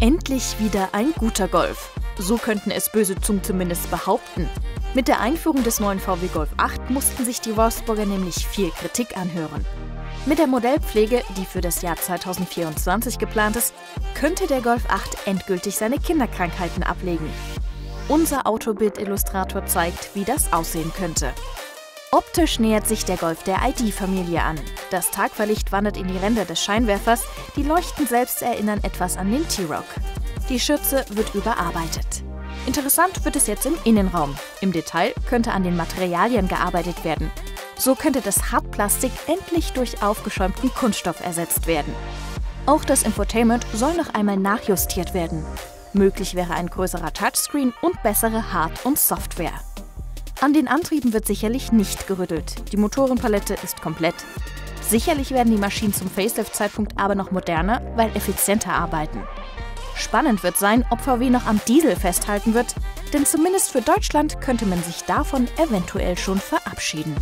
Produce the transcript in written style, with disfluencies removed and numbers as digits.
Endlich wieder ein guter Golf. So könnten es böse Zungen zumindest behaupten. Mit der Einführung des neuen VW Golf 8 mussten sich die Wolfsburger nämlich viel Kritik anhören. Mit der Modellpflege, die für das Jahr 2024 geplant ist, könnte der Golf 8 endgültig seine Kinderkrankheiten ablegen. Unser Autobild-Illustrator zeigt, wie das aussehen könnte. Optisch nähert sich der Golf der ID-Familie an. Das Tagfahrlicht wandert in die Ränder des Scheinwerfers, die Leuchten selbst erinnern etwas an den T-Roc. Die Schürze wird überarbeitet. Interessant wird es jetzt im Innenraum. Im Detail könnte an den Materialien gearbeitet werden. So könnte das Hartplastik endlich durch aufgeschäumten Kunststoff ersetzt werden. Auch das Infotainment soll noch einmal nachjustiert werden. Möglich wäre ein größerer Touchscreen und bessere Hard- und Software. An den Antrieben wird sicherlich nicht gerüttelt. Die Motorenpalette ist komplett. Sicherlich werden die Maschinen zum Facelift-Zeitpunkt aber noch moderner, weil effizienter arbeiten. Spannend wird sein, ob VW noch am Diesel festhalten wird, denn zumindest für Deutschland könnte man sich davon eventuell schon verabschieden.